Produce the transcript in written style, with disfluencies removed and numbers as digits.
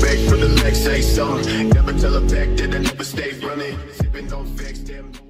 Back for the next say song. Never tell a fact that I never stay running. Sipping on facts, damn.